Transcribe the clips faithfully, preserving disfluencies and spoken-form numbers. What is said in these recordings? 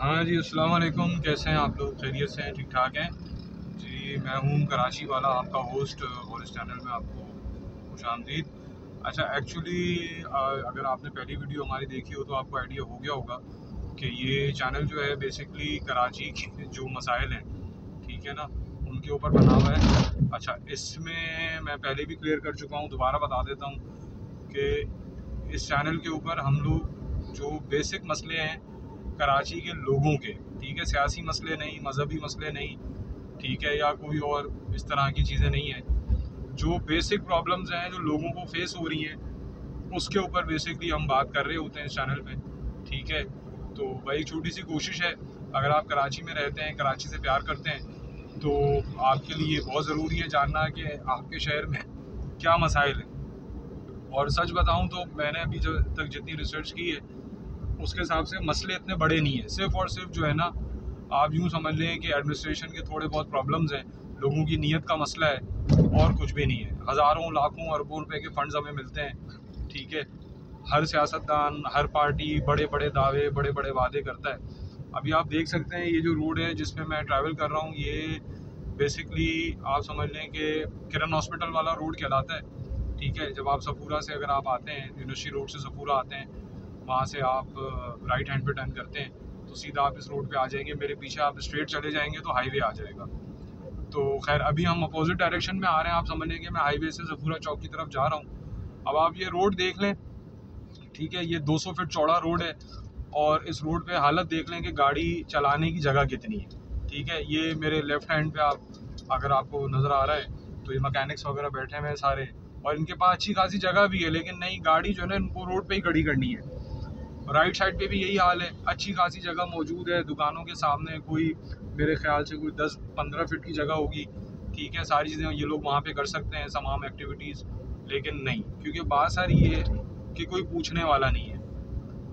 हाँ जी, अस्सलाम वालेकुम। कैसे हैं आप लोग? खैरियत से हैं? ठीक ठाक हैं जी। मैं हूँ कराची वाला, आपका होस्ट, और इस चैनल में आपको खुश आमदीद। अच्छा, एक्चुअली अगर आपने पहली वीडियो हमारी देखी हो तो आपको आइडिया हो गया होगा कि ये चैनल जो है बेसिकली कराची के जो मसाइल हैं, ठीक है ना, उनके ऊपर बना हुआ है। अच्छा, इसमें मैं पहले भी क्लियर कर चुका हूँ, दोबारा बता देता हूँ कि इस चैनल के ऊपर हम लोग जो बेसिक मसले हैं कराची के लोगों के, ठीक है, सियासी मसले नहीं, मजहबी मसले नहीं, ठीक है, या कोई और इस तरह की चीज़ें नहीं हैं, जो बेसिक प्रॉब्लम्स हैं जो लोगों को फेस हो रही हैं उसके ऊपर बेसिकली हम बात कर रहे होते हैं इस चैनल पे, ठीक है। तो भाई छोटी सी कोशिश है, अगर आप कराची में रहते हैं, कराची से प्यार करते हैं, तो आपके लिए बहुत ज़रूरी है जानना कि आपके शहर में क्या मसाइल हैं। और सच बताऊँ तो मैंने अभी जब तक जितनी रिसर्च की है उसके हिसाब से मसले इतने बड़े नहीं हैं, सिर्फ और सिर्फ जो है ना, आप यूँ समझ लें कि एडमिनिस्ट्रेशन के थोड़े बहुत प्रॉब्लम्स हैं, लोगों की नीयत का मसला है, और कुछ भी नहीं है। हज़ारों लाखों अरबों रुपए के फंड्स हमें मिलते हैं, ठीक है, हर सियासतदान, हर पार्टी बड़े बड़े दावे, बड़े बड़े वादे करता है। अभी आप देख सकते हैं ये जो रोड है जिसमें मैं ट्रैवल कर रहा हूँ, ये बेसिकली आप समझ लें कि किरण हॉस्पिटल वाला रोड कहलाता है, ठीक है। जब आप सफूरा से अगर आप आते हैं, यूनिवर्सिटी रोड से सफूरा आते हैं, वहाँ से आप राइट हैंड पे टर्न करते हैं तो सीधा आप इस रोड पे आ जाएंगे, मेरे पीछे आप स्ट्रेट चले जाएंगे तो हाईवे आ जाएगा। तो खैर अभी हम अपोजिट डायरेक्शन में आ रहे हैं, आप समझ लेंगे मैं हाईवे से जफूरा चौक की तरफ जा रहा हूँ। अब आप ये रोड देख लें, ठीक है, ये दो सौ फीट चौड़ा रोड है, और इस रोड पर हालत देख लें कि गाड़ी चलाने की जगह कितनी है, ठीक है। ये मेरे लेफ़्ट हैंड पर आप अगर आपको नज़र आ रहा है तो ये मकैनिक्स वगैरह बैठे हुए हैं सारे, और इनके पास अच्छी खासी जगह भी है, लेकिन नहीं, गाड़ी जो है ना इनको रोड पर ही खड़ी करनी है। राइट साइड पे भी यही हाल है, अच्छी खासी जगह मौजूद है, दुकानों के सामने कोई मेरे ख्याल से कोई दस पंद्रह फीट की जगह होगी, ठीक है, सारी चीज़ें ये लोग वहाँ पे कर सकते हैं तमाम एक्टिविटीज़, लेकिन नहीं, क्योंकि बात सारी ये है कि कोई पूछने वाला नहीं है,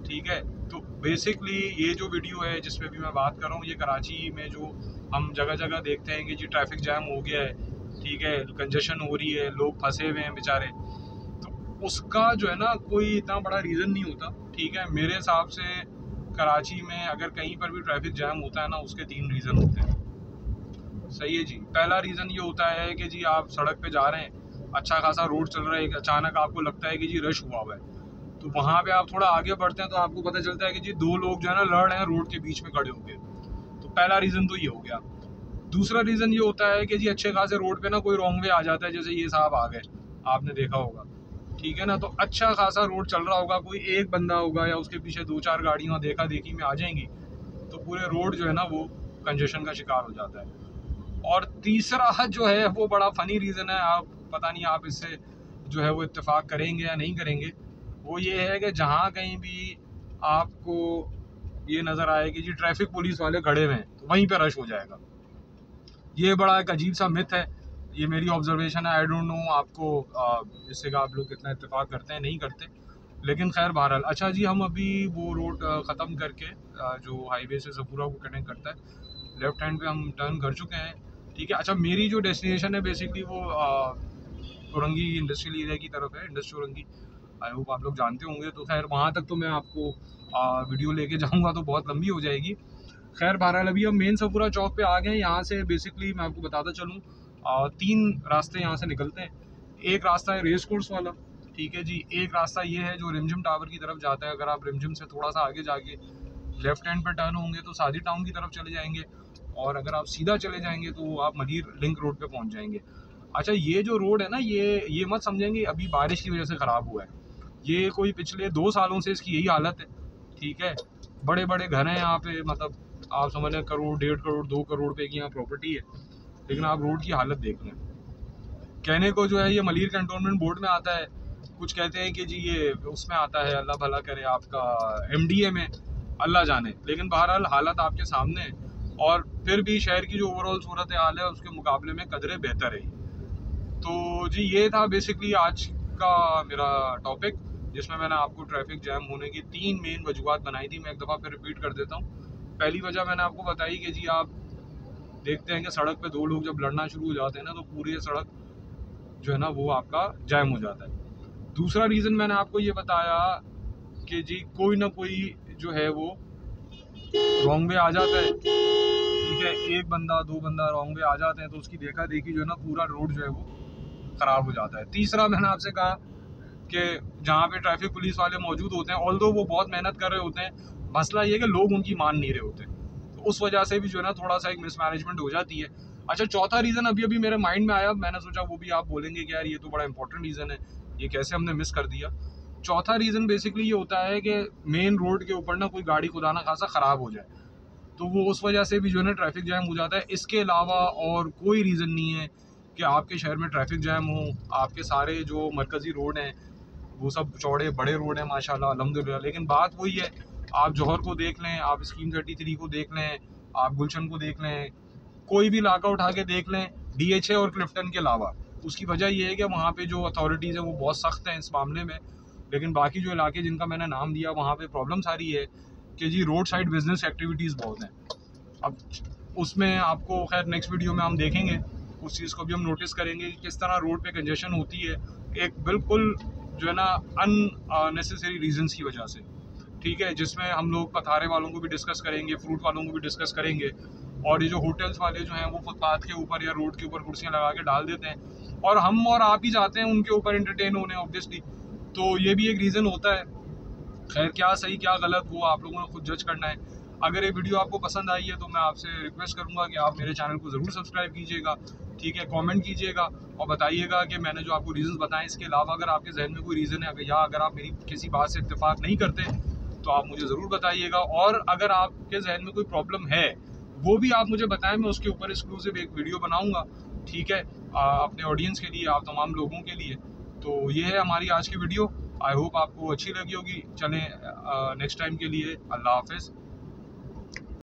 ठीक है। तो बेसिकली ये जो वीडियो है जिसमें भी मैं बात कर रहा हूँ, ये कराची में जो हम जगह जगह देखते हैं कि जी ट्रैफिक जैम हो गया है, ठीक है, कंजेशन हो रही है, लोग फंसे हुए हैं बेचारे, उसका जो है ना कोई इतना बड़ा रीज़न नहीं होता, ठीक है। मेरे हिसाब से कराची में अगर कहीं पर भी ट्रैफिक जैम होता है ना, उसके तीन रीज़न होते हैं, सही है जी। पहला रीज़न ये होता है कि जी आप सड़क पे जा रहे हैं, अच्छा खासा रोड चल रहा है, अचानक आपको लगता है कि जी रश हुआ हुआ है, तो वहाँ पर आप थोड़ा आगे बढ़ते हैं तो आपको पता चलता है कि जी दो लोग जो है ना लड़ रहे हैं रोड के बीच में खड़े हो गए, तो पहला रीज़न तो ये हो गया। दूसरा रीज़न ये होता है कि जी अच्छे खासे रोड पर ना कोई रॉन्ग वे आ जाता है, जैसे ये साहब आ गए, आपने देखा होगा, ठीक है ना, तो अच्छा खासा रोड चल रहा होगा, कोई एक बंदा होगा या उसके पीछे दो चार गाड़ियाँ देखा देखी में आ जाएंगी, तो पूरे रोड जो है ना वो कंजेशन का शिकार हो जाता है। और तीसरा जो है वो बड़ा फ़नी रीज़न है, आप पता नहीं आप इससे जो है वो इत्तेफाक करेंगे या नहीं करेंगे, वो ये है कि जहाँ कहीं भी आपको ये नज़र आए कि जी ट्रैफिक पुलिस वाले खड़े हुए हैं तो वहीं पर रश हो जाएगा। ये बड़ा एक अजीब सा मिथ है, ये मेरी ऑब्जर्वेशन है, आई डोंट नो आपको इससे का आप लोग कितना इत्तेफाक करते हैं, नहीं करते, लेकिन खैर बहरहाल। अच्छा जी, हम अभी वो रोड ख़त्म करके जो हाईवे से सफूरा को कनेक्ट करता है, लेफ़्ट हैंड पे हम टर्न कर चुके हैं, ठीक है। अच्छा, मेरी जो डेस्टिनेशन है बेसिकली वो औरंगी इंडस्ट्रियल एरिया की तरफ है, इंडस्ट्री औरंगी, आई होप आप लोग जानते होंगे। तो खैर वहाँ तक तो मैं आपको आ, वीडियो लेके जाऊँगा तो बहुत लंबी हो जाएगी। खैर बहरहाल, अभी हम मेन सफूरा चौक पर आ गए। यहाँ से बेसिकली मैं आपको बताता चलूँ, और तीन रास्ते यहाँ से निकलते हैं। एक रास्ता है रेस कोर्स वाला, ठीक है जी, एक रास्ता ये है जो रिमझिम टावर की तरफ जाता है, अगर आप रिमझिम से थोड़ा सा आगे जाके लेफ़्ट हैंड पर टर्न होंगे तो सादी टाउन की तरफ चले जाएंगे, और अगर आप सीधा चले जाएंगे तो आप मदीर लिंक रोड पे पहुँच जाएंगे। अच्छा, ये जो रोड है ना, ये ये मत समझेंगे अभी बारिश की वजह से ख़राब हुआ है, ये कोई पिछले दो सालों से इसकी यही हालत है, ठीक है। बड़े बड़े घर हैं यहाँ पर, मतलब आप समझ लें करोड़ डेढ़ करोड़ दो करोड़ रुपये की यहाँ प्रॉपर्टी है, लेकिन आप रोड की हालत देख लें। कहने को जो है ये मलीर कंटोनमेंट बोर्ड में आता है, कुछ कहते हैं कि जी ये उसमें आता है, अल्लाह भला करे, आपका एमडीए में, अल्लाह जाने, लेकिन बहरहाल हालत आपके सामने है, और फिर भी शहर की जो ओवरऑल सूरत हाल है उसके मुकाबले में कदरे बेहतर है। तो जी ये था बेसिकली आज का मेरा टॉपिक, जिसमें मैंने आपको ट्रैफिक जैम होने की तीन मेन वजूहत बनाई थी। मैं एक दफ़ा फिर रिपीट कर देता हूँ। पहली वजह मैंने आपको बताई कि जी आप देखते हैं कि सड़क पे दो लोग जब लड़ना शुरू हो जाते हैं ना तो पूरी सड़क जो है ना वो आपका जैम हो जाता है। दूसरा रीज़न मैंने आपको ये बताया कि जी कोई ना कोई जो है वो रॉन्ग वे आ जाता है, ठीक है, एक बंदा दो बंदा रॉन्ग वे आ जाते हैं तो उसकी देखा देखी जो है ना पूरा रोड जो है वो ख़राब हो जाता है। तीसरा मैंने आपसे कहा कि जहाँ पे ट्रैफिक पुलिस वाले मौजूद होते हैं, ऑल्दो वो बहुत मेहनत कर रहे होते हैं, मसला ये है कि लोग उनकी मान नहीं रहे होते, तो उस वजह से भी जो है ना थोड़ा सा एक मिसमैनेजमेंट हो जाती है। अच्छा, चौथा रीज़न अभी अभी मेरे माइंड में आया, मैंने सोचा वो भी आप बोलेंगे कि यार ये तो बड़ा इंपॉर्टेंट रीज़न है, ये कैसे हमने मिस कर दिया। चौथा रीज़न बेसिकली ये होता है कि मेन रोड के ऊपर ना कोई गाड़ी खुदा ना खासा ख़राब हो जाए तो वो उस वजह से भी जो है ना ट्रैफिक जैम हो जाता है। इसके अलावा और कोई रीज़न नहीं है कि आपके शहर में ट्रैफिक जैम हो। आपके सारे जो मरकज़ी रोड हैं वो सब चौड़े बड़े रोड हैं माशाल्लाह अल्हम्दुलिल्लाह, लेकिन बात वही है, आप जौहर को देख लें, आप स्कीम थर्टी थ्री को देख लें, आप गुलशन को देख लें, कोई भी इलाका उठा के देख लें डी एच ए और क्लिफ्टन के अलावा। उसकी वजह यह है कि वहाँ पे जो अथॉरिटीज़ हैं वो बहुत सख्त हैं इस मामले में, लेकिन बाकी जो इलाके जिनका मैंने नाम दिया वहाँ पे प्रॉब्लम सारी है कि जी रोड साइड बिजनेस एक्टिविटीज़ बहुत हैं। अब उसमें आपको खैर नेक्स्ट वीडियो में हम देखेंगे, उस चीज़ को भी हम नोटिस करेंगे कि किस तरह रोड पे कंजेशन होती है एक बिल्कुल जो है ना अननेसेसरी रीजंस की वजह से, ठीक है, जिसमें हम लोग पथारे वालों को भी डिस्कस करेंगे, फ्रूट वालों को भी डिस्कस करेंगे, और ये जो होटल्स वाले जो हैं वो फुटपाथ के ऊपर या रोड के ऊपर कुर्सियाँ लगा के डाल देते हैं और हम और आप ही जाते हैं उनके ऊपर एंटरटेन होने, ऑब्वियसली, तो ये भी एक रीज़न होता है। खैर क्या सही क्या गलत वो आप लोगों ने खुद जज करना है। अगर ये वीडियो आपको पसंद आई है तो मैं आपसे रिक्वेस्ट करूंगा कि आप मेरे चैनल को ज़रूर सब्सक्राइब कीजिएगा, ठीक है, कमेंट कीजिएगा और बताइएगा कि मैंने जो आपको रीज़न बताएं इसके अलावा अगर आपके जहन में कोई रीज़न है, अगर या अगर आप मेरी किसी बात से इत्तेफाक नहीं करते तो आप मुझे ज़रूर बताइएगा। और अगर आपके जहन में कोई प्रॉब्लम है वो भी आप मुझे बताएं, मैं उसके ऊपर एक्सक्लूसिव एक वीडियो बनाऊँगा, ठीक है, अपने ऑडियंस के लिए, आप तमाम लोगों के लिए। तो ये है हमारी आज की वीडियो, आई होप आपको अच्छी लगी होगी। चलें नेक्स्ट टाइम के लिए, अल्लाह हाफिज़।